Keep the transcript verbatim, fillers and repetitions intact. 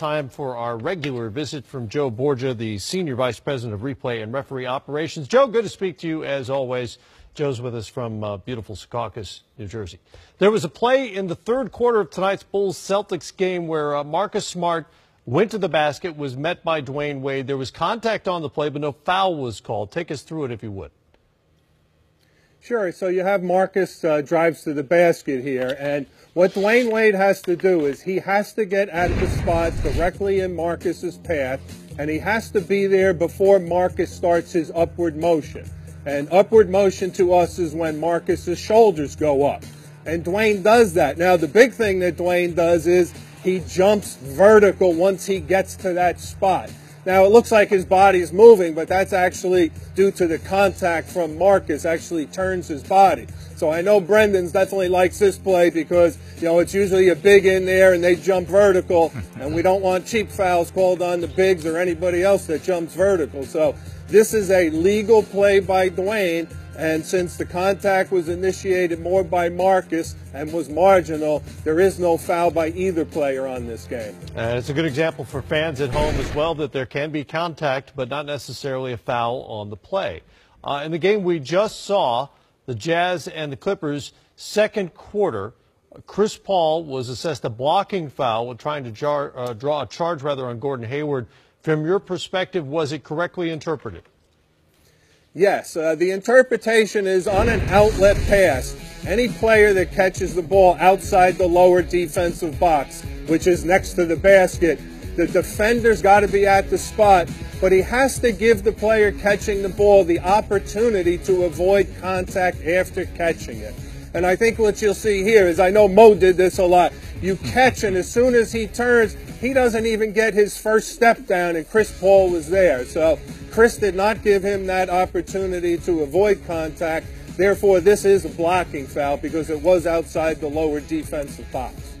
Time for our regular visit from Joe Borgia, the Senior Vice President of Replay and Referee Operations. Joe, good to speak to you as always. Joe's with us from uh, beautiful Secaucus, New Jersey. There was a play in the third quarter of tonight's Bulls-Celtics game where uh, Marcus Smart went to the basket, was met by Dwyane Wade. There was contact on the play, but no foul was called. Take us through it, if you would. Sure. So you have Marcus uh, drives to the basket here, and what Dwyane Wade has to do is he has to get out of the spot directly in Marcus's path, and he has to be there before Marcus starts his upward motion. And upward motion to us is when Marcus's shoulders go up. And Dwyane does that. Now, the big thing that Dwyane does is he jumps vertical once he gets to that spot. Now, it looks like his body's moving, but that's actually due to the contact from Marcus, actually turns his body. So I know Brendan's definitely likes this play because, you know, it's usually a big in there and they jump vertical, and we don't want cheap fouls called on the bigs or anybody else that jumps vertical. So this is a legal play by Dwyane, and since the contact was initiated more by Marcus and was marginal, there is no foul by either player on this game. And it's a good example for fans at home as well that there can be contact, but not necessarily a foul on the play. Uh, in the game we just saw, the Jazz and the Clippers, second quarter, Chris Paul was assessed a blocking foul with trying to jar, uh, draw a charge rather on Gordon Hayward. From your perspective, was it correctly interpreted? Yes. Uh, the interpretation is on an outlet pass. Any player that catches the ball outside the lower defensive box, which is next to the basket, the defender's got to be at the spot, but he has to give the player catching the ball the opportunity to avoid contact after catching it. And I think what you'll see here is, I know Mo did this a lot, you catch, and as soon as he turns, he doesn't even get his first step down, and Chris Paul was there. So Chris did not give him that opportunity to avoid contact. Therefore, this is a blocking foul because it was outside the lower defensive box.